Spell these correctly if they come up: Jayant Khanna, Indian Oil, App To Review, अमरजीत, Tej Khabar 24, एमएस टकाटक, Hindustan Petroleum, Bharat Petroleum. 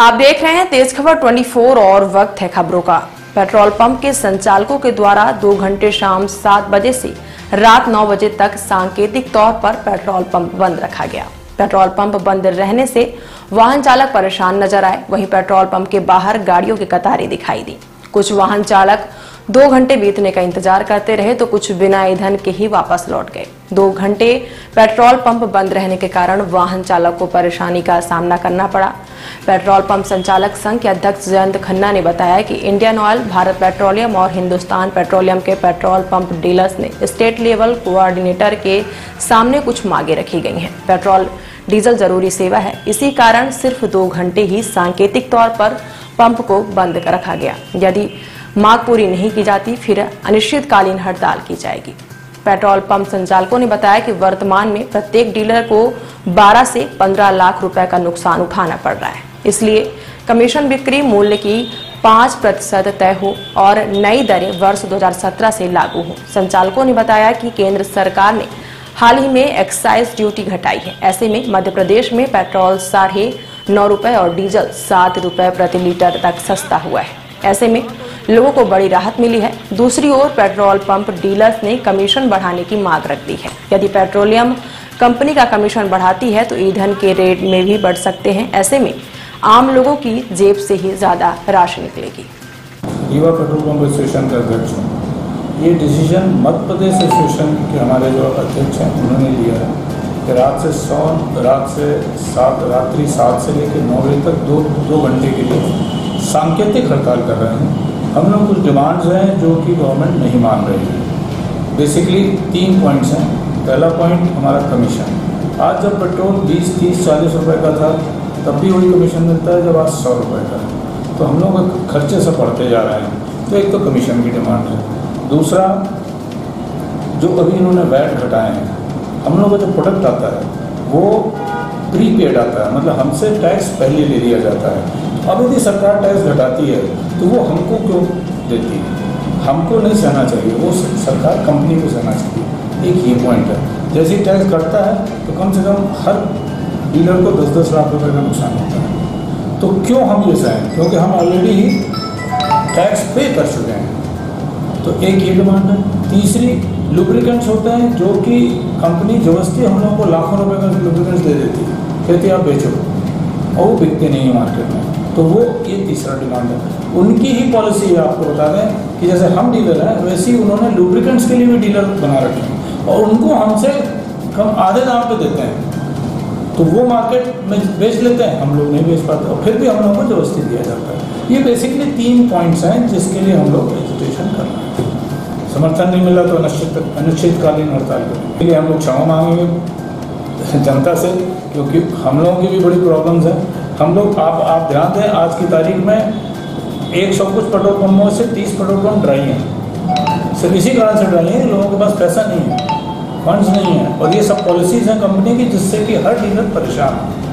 आप देख रहे हैं तेज खबर 24 और वक्त है खबरों का। पेट्रोल पंप के संचालकों के द्वारा 2 घंटे शाम 7 बजे से रात 9 बजे तक सांकेतिक तौर पर पेट्रोल पंप बंद रखा गया। पेट्रोल पंप बंद रहने से वाहन चालक परेशान नजर आए, वहीं पेट्रोल पंप के बाहर गाड़ियों की कतारें दिखाई दी। कुछ वाहन चालक 2 घंटे बीतने का इंतजार करते रहे तो कुछ बिना ईंधन के ही वापस लौट गए। 2 घंटे पेट्रोल पंप बंद रहने के कारण वाहन चालक को परेशानी का सामना करना पड़ा। पेट्रोल पंप संचालक संघ के अध्यक्ष जयंत खन्ना ने बताया कि इंडियन ऑयल, भारत पेट्रोलियम और हिंदुस्तान पेट्रोलियम के पेट्रोल पंप डीलर्स ने स्टेट लेवल कोऑर्डिनेटर के सामने कुछ मांगे रखी गई हैं। पेट्रोल डीजल जरूरी सेवा है, इसी कारण सिर्फ 2 घंटे ही सांकेतिक तौर पर पंप को बंद कर रखा गया। यदि मांग पूरी नहीं की जाती फिर अनिश्चितकालीन हड़ताल की जाएगी। पेट्रोल पंप संचालकों ने बताया कि वर्तमान में प्रत्येक डीलर को 12 से 15 लाख रुपए का नुकसान उठाना पड़ रहा है, इसलिए कमीशन बिक्री मूल्य की 5% तय हो और नई दरें वर्ष 2017 से लागू हो। संचालकों ने बताया कि केंद्र सरकार ने हाल ही में एक्साइज ड्यूटी घटाई है, ऐसे में मध्य प्रदेश में पेट्रोल 9.5 रुपए और डीजल 7 रुपए प्रति लीटर तक सस्ता हुआ है। ऐसे में लोगों को बड़ी राहत मिली है। दूसरी ओर पेट्रोल पंप डीलर्स ने कमीशन बढ़ाने की मांग रख दी है। यदि पेट्रोलियम कंपनी का कमीशन बढ़ाती है तो ईंधन के रेट में भी बढ़ सकते हैं, ऐसे में आम लोगों की जेब से ही ज्यादा राशि निकलेगी। युवा पेट्रोल पंप एसोसिएशन का अध्यक्ष हूं। ये डिसीजन मध्य प्रदेश एसोसिएशन के हमारे जो अध्यक्ष हैं उन्होंने लिया है कि रात से 7 से लेकर 9 बजे तक 2 घंटे के लिए सांकेतिक हड़ताल कर रहे हैं। हम लोग कुछ डिमांड्स हैं जो कि गवर्नमेंट नहीं मान रही है। बेसिकली 3 पॉइंट्स हैं। पहला पॉइंट हमारा कमीशन, आज जब पेट्रोल 20, 30, 40 रुपए का था तब भी वही कमीशन मिलता है जब आज 100 रुपए का है, तो हम लोग खर्चे से बढ़ते जा रहे हैं। तो एक तो कमीशन की डिमांड है। दूसरा, जो अभी इन्होंने वैट घटाए हैं, हम लोग का जो प्रोडक्ट आता है वो प्रीपेड आता है, मतलब हमसे टैक्स पहले ले लिया जाता है। अब यदि सरकार टैक्स घटाती है तो वो हमको क्यों देती है? हमको नहीं सहना चाहिए, वो सरकार कंपनी को सहना चाहिए। एक ये पॉइंट है। जैसे ही टैक्स घटता है तो कम से कम हर डीलर को 10-10 लाख रुपए का नुकसान होता है, तो क्यों हम ये सहें? क्योंकि हम ऑलरेडी ही टैक्स पे कर चुके हैं। तो एक ये डिमांड है। तीसरी, लुब्रिकेंट्स होते हैं जो कि कंपनी जबरदस्ती हम लोगों को लाखों रुपये का लुब्रिकेंट्स दे देती है, कहती आप बेचो, और वो बिकते नहीं है मार्केट में। तो वो ये तीसरा डिमांड है। उनकी ही पॉलिसी है, आपको बता दें कि जैसे हम डीलर हैं वैसे ही उन्होंने लुब्रिकेंट्स के लिए भी डीलर बना रखे हैं और उनको हमसे कम आधे दाम पे देते हैं, तो वो मार्केट में बेच लेते हैं, हम लोग नहीं बेच पाते और फिर भी हम लोगों को जबरदस्ती दिया जाता है। ये बेसिकली 3 पॉइंट्स हैं जिसके लिए हम लोग एजुटेशन कर रहे हैं। समर्थन नहीं मिला तो अनिश्चितकालीन हड़ताल के लिए हम लोग क्षमा मांगेंगे जनता से, क्योंकि हम लोगों की भी बड़ी प्रॉब्लम्स हैं। हम लोग आप ध्यान दें, आज की तारीख में 100 कुछ पेट्रोल पंपों से 30 पेट्रोल पंप ड्राई हैं। सिर्फ इसी कारण से ड्राई हैं, लोगों के पास पैसा नहीं है, फंड्स नहीं है, और ये सब पॉलिसीज़ हैं कंपनी की जिससे कि हर डीलर परेशान है।